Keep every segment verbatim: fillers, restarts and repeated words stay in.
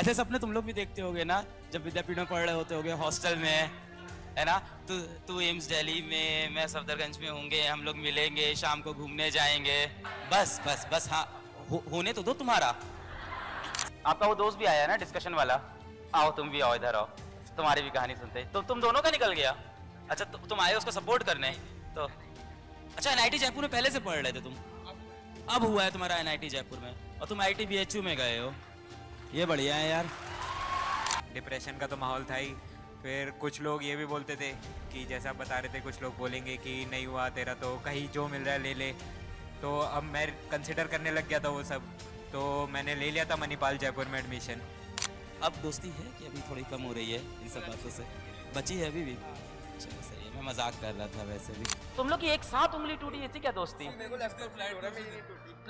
ऐसे सपने तुम लोग भी देखते होगे ना, जब विद्यापीठ में पढ़ रहे होते होगे, हॉस्टल में, है ना। तू तू एम्स दिल्ली में, मैं सफदरगंज में होंगे, हम लोग मिलेंगे, शाम को घूमने जाएंगे। बस बस बस हाँ, हो, होने तो दो तुम्हारा। आपका वो दोस्त भी आया ना डिस्कशन वाला, आओ तुम भी आओ, इधर आओ, तुम्हारी भी कहानी सुनते। तो तुम दोनों का निकल गया। अच्छा तु, तुम आए उसको सपोर्ट करने। तो अच्छा एनआईटी जयपुर में पहले से पढ़ रहे थे तुम, अब हुआ है तुम्हारा एनआईटी जयपुर में, और तुम आईआईटी बीएचयू में गए हो, ये बढ़िया है यार। डिप्रेशन का तो माहौल था ही। फिर कुछ लोग ये भी बोलते थे कि जैसा आप बता रहे थे, कुछ लोग बोलेंगे कि नहीं हुआ तेरा तो कहीं जो मिल रहा है ले ले। तो अब मैं कंसिडर करने लग गया था वो सब, तो मैंने ले लिया था मणिपाल जयपुर में एडमिशन। अब दोस्ती है कि अभी थोड़ी कम हो रही है इन सब बातों से, बची है अभी भी। चलो सही है, मैं मजाक कर रहा था वैसे भी। तुम लोग की एक साथ उंगली टूटी, ऐसी क्या दोस्ती।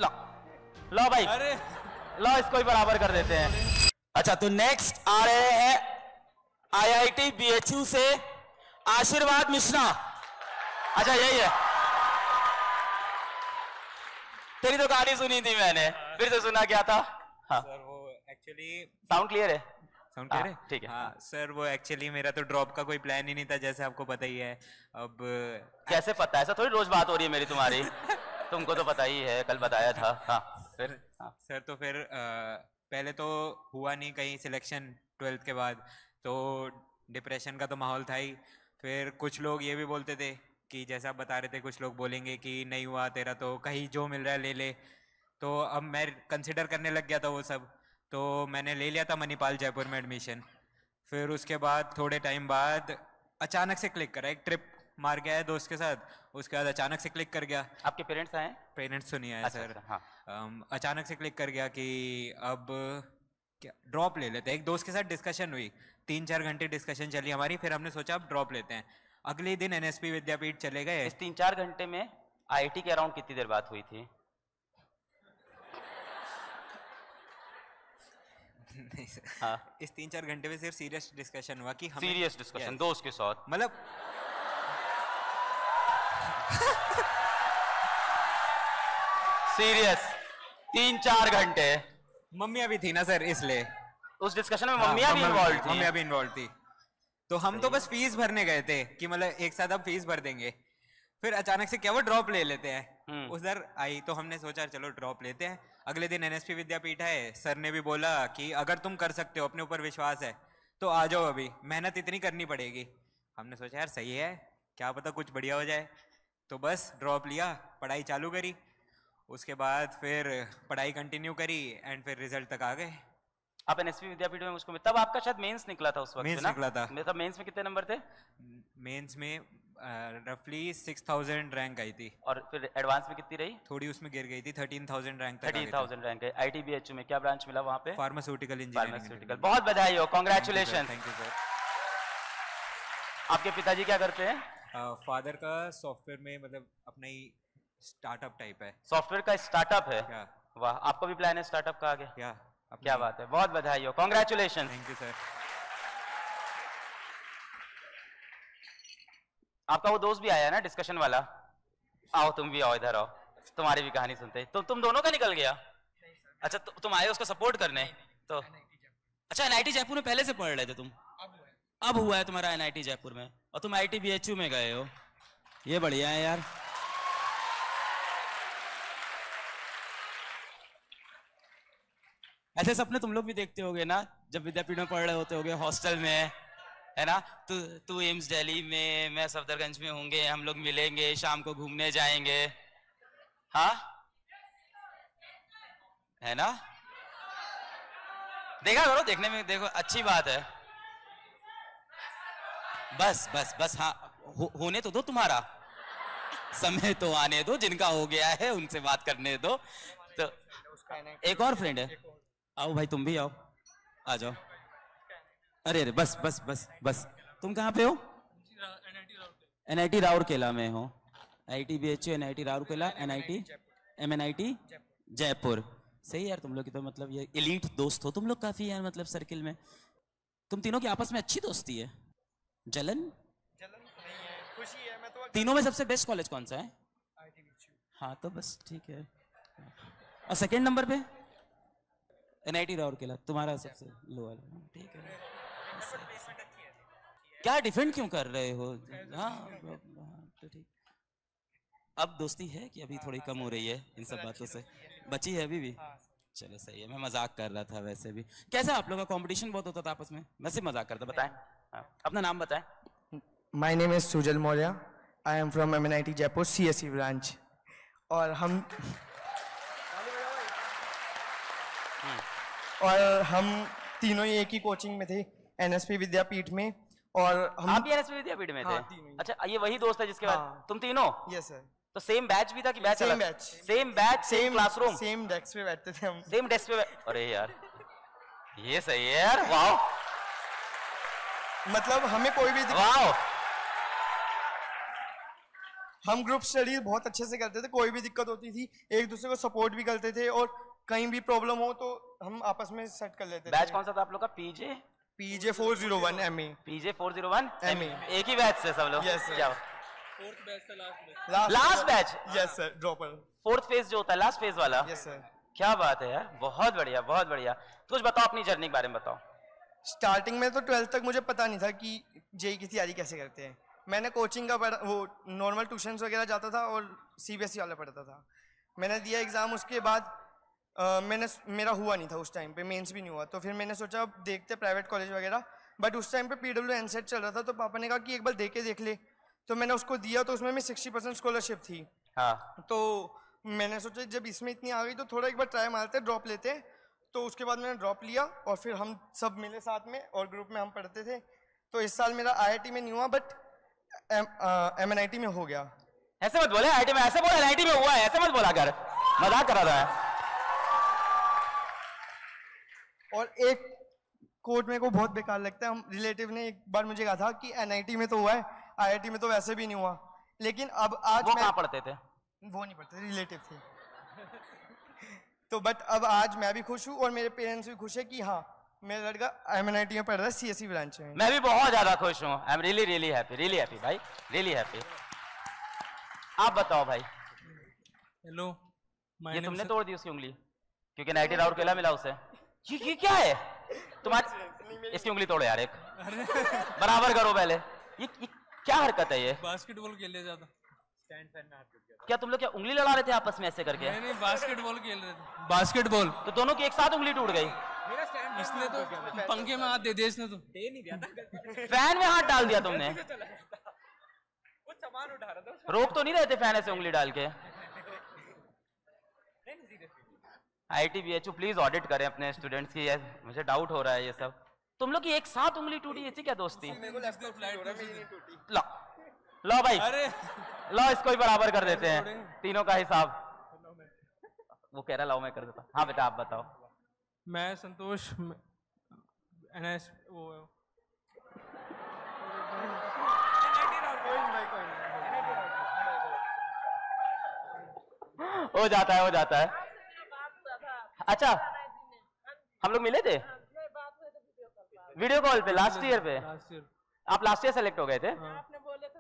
ला ला भाई, अरे ला, इसको ही बराबर कर देते हैं। अच्छा तो नेक्स्ट आ रहे हैं आईआईटी बीएचयू से आशीर्वाद मिश्रा। अच्छा यही है, तेरी तो कहानी सुनी थी मैंने, फिर से सुना क्या था। हाँ। सर वो एक्चुअली साउंड क्लियर है, साउंड क्लियर है, ठीक है। हाँ सर, वो एक्चुअली मेरा तो ड्रॉप का कोई प्लान ही नहीं था, जैसे आपको पता ही है। अब कैसे पता, ऐसा थोड़ी रोज बात हो रही है मेरी तुम्हारी। तुमको तो पता ही है, कल बताया था। हाँ फिर हाँ। सर तो फिर आ, पहले तो हुआ नहीं कहीं सिलेक्शन ट्वेल्थ के बाद, तो डिप्रेशन का तो माहौल था ही। फिर कुछ लोग ये भी बोलते थे कि जैसा आप बता रहे थे, कुछ लोग बोलेंगे कि नहीं हुआ तेरा तो कहीं जो मिल रहा है ले ले। तो अब मैं कंसिडर करने लग गया था वो सब, तो मैंने ले लिया था मणिपाल जयपुर में एडमिशन। फिर उसके बाद थोड़े टाइम बाद अचानक से क्लिक करा, एक ट्रिप मार गया है दोस्त के साथ, उसके बाद अचानक से क्लिक कर गया। आपके पेरेंट्स आए? पेरेंट्स तो नहीं आए। अच्छा, सर हाँ। आम, अचानक से क्लिक कर गया कि अब क्या ड्रॉप ले लेते हैं। एक दोस्त के साथ डिस्कशन हुई, तीन चार घंटे डिस्कशन चली हमारी, फिर हमने सोचा अब ड्रॉप लेते हैं। अगले दिन एनएसपी विद्यापीठ चले गए। इस तीन चार घंटे में आईआईटी के अराउंड कितनी देर बात हुई थी? नहीं सर, हाँ। इस तीन चार घंटे में सिर्फ सीरियस डिस्कशन हुआ कि सीरियस डिस्कशन दोस्त के साथ, मतलब सीरियस तीन चार घंटे। मम्मिया भी थी ना सर, इसलिए उस डिस्कशन में मम्मिया भी इन्वॉल्व थी, मम्मिया भी इन्वॉल्व थी। तो हम तो बस फीस भरने गए थे कि मतलब एक साथ अब फीस भर देंगे। फिर अचानक से क्या वो ड्रॉप ले लेते हैं, उधर आई तो हमने सोचा चलो ड्रॉप लेते हैं। अगले दिन एनएसपी विद्यापीठ है, सर ने भी बोला कि अगर तुम कर सकते हो, अपने ऊपर विश्वास है तो आ जाओ, अभी मेहनत इतनी करनी पड़ेगी। हमने सोचा यार सही है, क्या पता कुछ बढ़िया हो जाए, तो बस ड्रॉप लिया, पढ़ाई चालू करी। उसके बाद फिर पढ़ाई कंटिन्यू करी एंड फिर रिजल्ट तक आ गए। आप एनएसपी विद्यापीठ में मुझको, तब आपका शायद मेंस निकला था उस वक्त, मेंस निकला था। तब मेंस में कितने नंबर थे? मेंस में रफली सिक्स थाउज़ेंड रैंक आई थी। और फिर एडवांस में कितनी रही? थोड़ी उसमें गिर गई थी, थर्टीन थाउज़ेंड रैंक तक। थर्टीन थाउज़ेंड रैंक आई। आईआईटी बीएचयू में क्या ब्रांच मिला वहाँ पे? Pharmaceutical engineering. फार्मास्यूटिकल। बहुत बधाई हो, कांग्रेचुलेशन। Thank you sir. आपके पिताजी क्या करते हैं? फादर का सॉफ्टवेयर में, मतलब अपना ही स्टार्टअप टाइप है, सॉफ्टवेयर का स्टार्टअप है। वाह, आपको भी प्लान है स्टार्टअप का आगे? क्या क्या बात है, बहुत बधाई हो, कांग्रेचुलेशन। Thank you sir. आपका वो दोस्त भी आया ना डिस्कशन वाला, आओ तुम भी आओ, इधर आओ, तुम्हारी भी कहानी सुनते हैं। तो तुम दोनों का निकल गया। अच्छा तु, तुम आए उसको सपोर्ट करने। तो अच्छा एनआईटी जयपुर में पहले से पढ़ रहे थे तुम, अब हुआ है तुम्हारा एनआईटी जयपुर में, और तुम आईआईटी बीएचयू में गए हो, ये बढ़िया है यार। ऐसे सपने तुम लोग भी देखते होगे ना, जब विद्यापीठ में पढ़ रहे होते होगे, हॉस्टल में, है ना। तू तू एम्स दिल्ली में, मैं सफदरगंज में होंगे, हम लोग मिलेंगे, शाम को घूमने जाएंगे। हाँ है ना, देखा करो, देखने में देखो अच्छी बात है। बस बस बस हाँ, हो, होने तो दो तुम्हारा, समय तो आने दो, जिनका हो गया है उनसे बात करने दो। तो एक और फ्रेंड है, आओ भाई तुम भी आओ, आ जाओ। अरे अरे बस बस बस बस, तुम कहाँ पे हो? एनआईटी राउरकेला में हो। IIT BHU, NIT Rourkela, NIT MNIT Jaipur. सही यार, तुम लोग की तो मतलब ये एलीट दोस्त हो तुम लोग काफी यार, मतलब सर्किल में तुम तीनों की आपस में अच्छी दोस्ती है। जलन जलन नहीं है, खुशी है। मैं तो तीनों में सबसे बेस्ट कॉलेज कौन सा है? IIT BHU. हाँ तो बस ठीक है। और सेकंड नंबर पे एनआईटी राउरकेला तुम्हारा सबसे लो वाला, ठीक है। क्या डिफेंड क्यों कर रहे हो? हाँ तो ठीक। अब दोस्ती है कि अभी थोड़ी कम हो रही है इन सब बातों से? बची है अभी भी, चलो सही है। मैं मजाक कर रहा था वैसे भी। कैसा आप लोगों का कंपटीशन बहुत होता था आपस में? वैसे मजाक करता। बताएं अपना नाम, बताएं। My name is Sujal Maurya, I am from MNIT Jaipur CSE branch. और हम और हम तीनों ही एक ही कोचिंग में थे, एनएसपी विद्यापीठ में। और हम आप भी एनएसपी विद्यापीठ में थे? हाँ, अच्छा ये वही दोस्त है जिसके बाद हाँ, तुम तीनों? Yes sir. तो सेम बैच भी था कि batch? Same batch, same batch, same classroom, same desk पे बैठते थे हम, सेम डेस्क पे। अरे यार ये सही है यार, वाह। मतलब हमें कोई भी, वाह, हम ग्रुप स्टडी बहुत अच्छे से करते थे। कोई भी दिक्कत होती थी एक दूसरे को सपोर्ट भी करते थे, और कहीं भी प्रॉब्लम हो तो हम आपस में सेट कर लेते थे। बैच कौन सा था आप लोग का? PJ PJ four zero one M A PJ four zero one M A एक ही बैच से सब लोग? Yes sir. फोर्थ बैच था last, last batch. Yes sir, dropper fourth phase जो होता है, लास्ट फेज वाला। यस सर, क्या बात है यार, बहुत बढ़िया बहुत बढ़िया। कुछ बताओ अपनी जर्नी के बारे में, बताओ। स्टार्टिंग में तो ट्वेल्थ तक मुझे पता नहीं था कि जेई की तैयारी कैसे करते हैं। मैंने कोचिंग का पढ़ा, वो नॉर्मल ट्यूशन वगैरह जाता था और सीबीएसई वाला पढ़ता था। मैंने दिया एग्ज़ाम, उसके बाद आ, मैंने मेरा हुआ नहीं था उस टाइम पे, मेंस भी नहीं हुआ। तो फिर मैंने सोचा अब देखते प्राइवेट कॉलेज वगैरह, बट उस टाइम पे पीडब्ल्यू एनसेट चल रहा था। तो पापा ने कहा कि एक बार दे के देख ले, तो मैंने उसको दिया। तो उसमें मैं सिक्सटी परसेंट स्कॉलरशिप थी। हाँ, तो मैंने सोचा जब इसमें इतनी आ गई तो थोड़ा एक बार ट्राई मारते, ड्रॉप लेते। तो उसके बाद मैंने ड्रॉप लिया और फिर हम सब मिले साथ में और ग्रुप में हम पढ़ते थे। तो इस साल मेरा आईआईटी में नहीं हुआ, बट एमएनआईटी में हो गया। ऐसे मत बोले, आईटी में ऐसे बोला, एनआईटी में हुआ है ऐसे मत बोला कर, मजाक करा रहा है। और एक कोट मेरे को बहुत बेकार लगता है, हम रिलेटिव ने एक बार मुझे कहा था कि एनआईटी में तो हुआ है, आईआईटी में तो वैसे भी नहीं हुआ। लेकिन अब आज वो कहाँ पढ़ते थे? वो नहीं पढ़ते, रिलेटिव थे। तो बट अब आज मैं भी खुश हूँ और मेरे पेरेंट्स भी खुश है कि हाँ मेरा लड़का एमएनआईटी में पढ़ रहा है, सीएसई ब्रांच में। मैं भी बहुत ज्यादा खुश हूँ। I am really really happy, really happy भाई, रियली हैप्पी। आप बताओ भाई। हेलो, ये तुमने तोड़ दी उसकी उंगली क्योंकि एनआईटी राउरकेला मिला उसे? ये, ये क्या है तुम्हारी? इसकी उंगली तोड़ो यार, एक बराबर करो पहले। ये, ये क्या हरकत है? ये बास्केटबॉल खेल लिया जाता। क्या तुम लोग क्या उंगली लड़ा रहे थे आपस में ऐसे करके? नहीं नहीं, बास्केटबॉल खेल रहे थे। बास्केटबॉल? तो दोनों की एक साथ उंगली टूट गई। इसने तो पंखे में हाथ दे दिया, इसने तो दे नहीं दिया था, फैन में हाथ डाल दिया तुमने। कुछ सामान उठा रहा था, रोक तो नहीं रहे थे फैन ऐसे उंगली डाल के? आईआईटी बीएचयू प्लीज ऑडिट करें अपने स्टूडेंट्स की, मुझे डाउट हो रहा है ये सब। तुम लोग की एक साथ उंगली टूटी, ऐसी क्या दोस्ती? लो लो भाई, लो इसको ही बराबर कर देते हैं, तीनों का हिसाब। वो कह रहा लाओ मैं कर देता। हाँ बेटा आप बताओ। मैं संतोष एनएस वो हो जाता है, हो जाता है। अच्छा हम लोग मिले थे वीडियो कॉल पे लास्ट ईयर पे। आप लास्ट ईयर सेलेक्ट हो गए थे।